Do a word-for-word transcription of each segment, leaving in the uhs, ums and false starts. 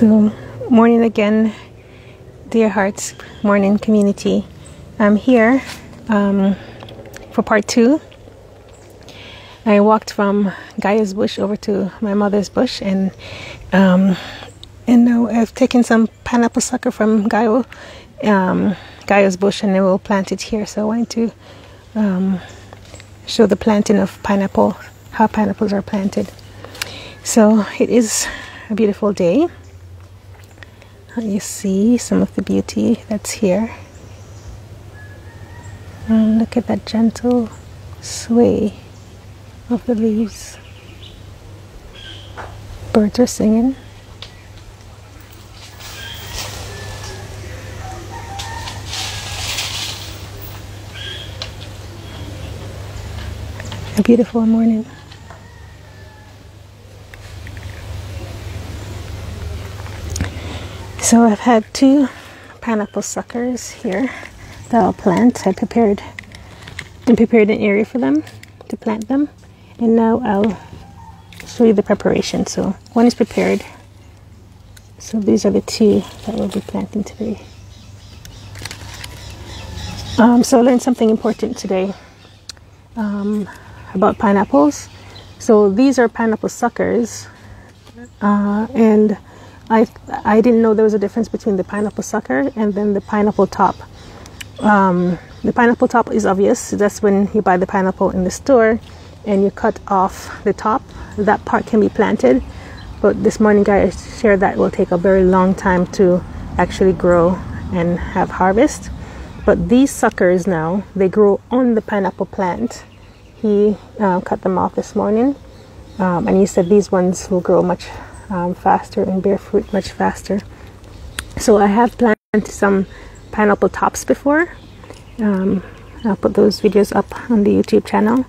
So, morning again, dear hearts, morning community. I'm here um, for part two. I walked from Guyo's bush over to my mother's bush, and um, and now I've taken some pineapple sucker from Guyo, um, Guyo's bush, and I will plant it here. So I wanted to um, show the planting of pineapple, how pineapples are planted. So it is a beautiful day. You see some of the beauty that's here. And look at that gentle sway of the leaves. Birds are singing. A beautiful morning. So I've had two pineapple suckers here that I'll plant. I prepared and prepared an area for them to plant them. And now I'll show you the preparation. So one is prepared. So these are the two that we'll be planting today. Um, so I learned something important today um, about pineapples. So these are pineapple suckers, uh, and I, I didn't know there was a difference between the pineapple sucker and then the pineapple top. Um, the pineapple top is obvious. That's when you buy the pineapple in the store and you cut off the top. That part can be planted. But this morning guy shared that will take a very long time to actually grow and have harvest. But these suckers now, they grow on the pineapple plant. He uh, cut them off this morning. Um, and he said these ones will grow much Um, faster and bear fruit much faster. So I have planted some pineapple tops before. Um, I'll put those videos up on the YouTube channel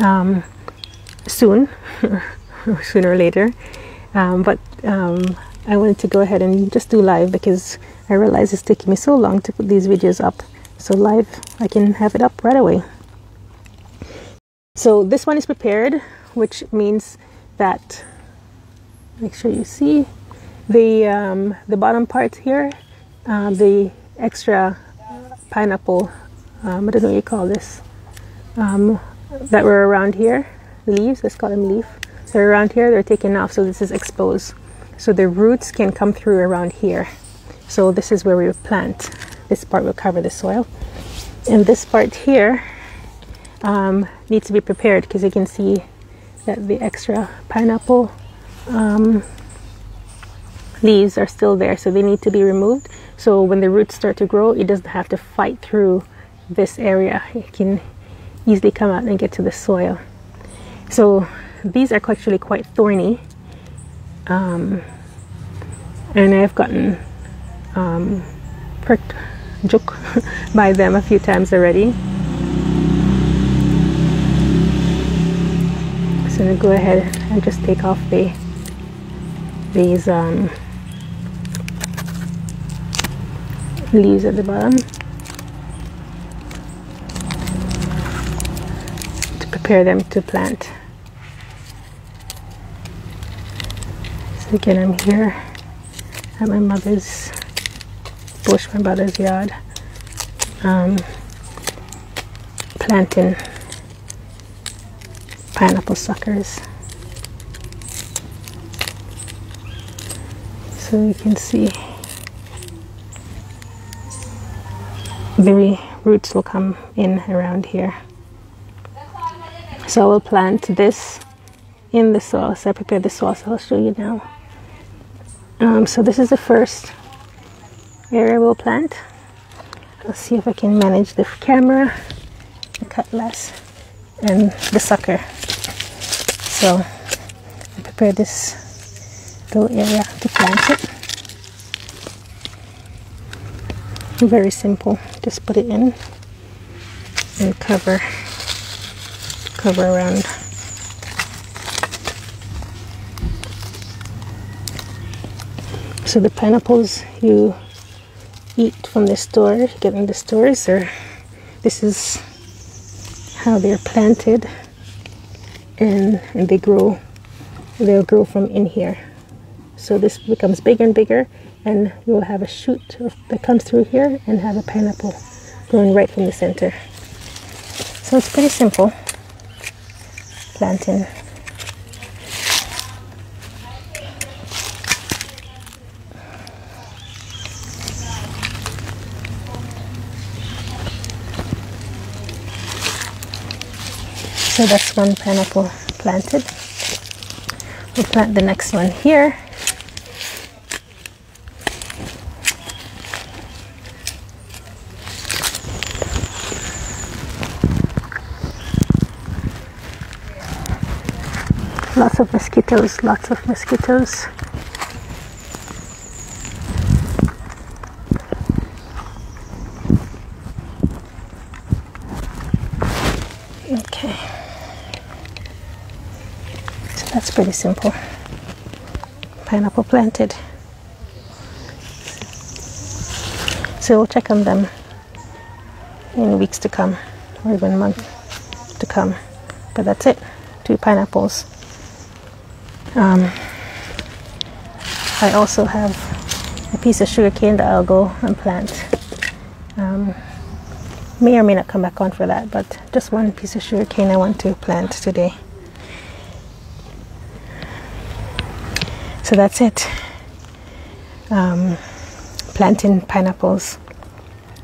um, soon, sooner or later. Um, but um, I wanted to go ahead and just do live because I realize it's taking me so long to put these videos up. So live, I can have it up right away. So this one is prepared, which means that make sure you see the um, the bottom part here, uh, the extra pineapple, um, I don't know what you call this, um, that were around here, the leaves, let's call them leaf, they're around here, they're taken off, so this is exposed. So the roots can come through around here. So this is where we would plant. This part will cover the soil. And this part here um, needs to be prepared because you can see that the extra pineapple Um, leaves are still there, so they need to be removed. So when the roots start to grow, it doesn't have to fight through this area. It can easily come out and get to the soil. So these are actually quite thorny, um, and I've gotten um, pricked, joke by them a few times already. So I'm gonna go ahead and just take off the these um, leaves at the bottom to prepare them to plant. So again, I'm here at my mother's bush, my mother's yard, um, planting pineapple suckers. So you can see the roots will come in around here. So I will plant this in the soil. So I prepared the soil, so I'll show you now. Um, so this is the first area we'll plant. I'll see if I can manage the camera, the cutlass, and the sucker. So I prepared this area to plant it. Very simple. Just put it in and cover cover around. So the pineapples you eat from the store, get in the stores, or this is how they're planted, and, and they grow. They'll grow from in here. So this becomes bigger and bigger, and you will have a shoot that comes through here and have a pineapple growing right from the center. So it's pretty simple planting. So that's one pineapple planted. We'll plant the next one here. Lots of mosquitoes, lots of mosquitoes. Okay. So that's pretty simple. Pineapple planted. So we'll check on them in weeks to come, or even months to come. But that's it. Two pineapples. Um, I also have a piece of sugar cane that I'll go and plant. Um, may or may not come back on for that, but just one piece of sugar cane I want to plant today. So that's it. Um, planting pineapples.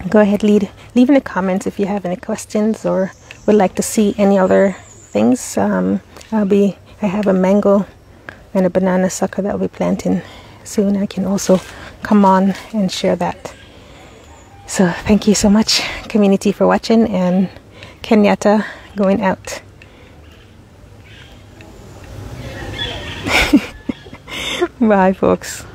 Go ahead, lead, leave in the comments if you have any questions or would like to see any other things. Um, I'll be, I have a mango and a banana sucker that we'll be planting soon. I can also come on and share that. So thank you so much, community, for watching, and Kenyatta going out. Bye, folks.